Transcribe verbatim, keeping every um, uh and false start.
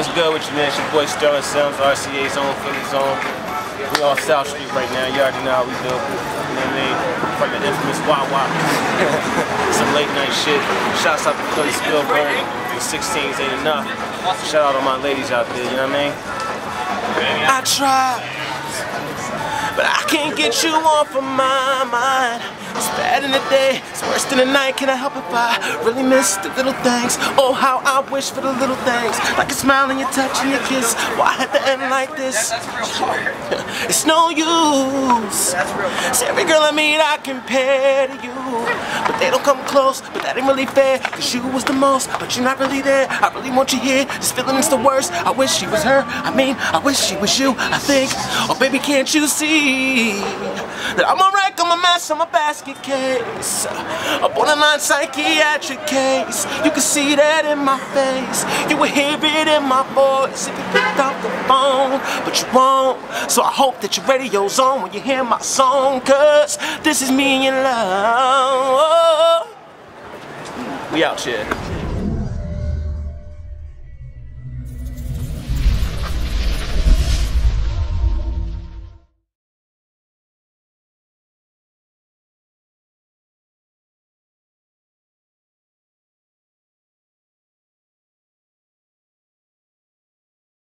what's good with you, man? It's your boy Sterling Simms, R C A Zone, Philly Zone. We on South Street right now. You already know how we do. You know what I mean? From the infamous Wawa. Some late night shit. Shouts out to Philly Spielberg. sixteens ain't enough. Shout out to my ladies out there. You know what I mean? I tried, but I can't get you off of my mind. It's bad in the day, it's worse than the night. Can I help if I really miss the little things? Oh, how I wish for the little things, like a smile and your touch and your kiss. Why had to end like this? It's no use. It's every girl I meet I compare to you, but they don't come close. But that ain't really fair, cause you was the most, but you're not really there. I really want you here, this feeling is the worst. I wish she was her, I mean, I wish she was you. I think, oh baby, can't you see that I'm a wreck, I'm a mess, I'm a bastard case, a borderline psychiatric case. You can see that in my face. You would hear it in my voice if you picked up the phone, but you won't. So I hope that your radio's on when you hear my song, cause this is me in love. We out here.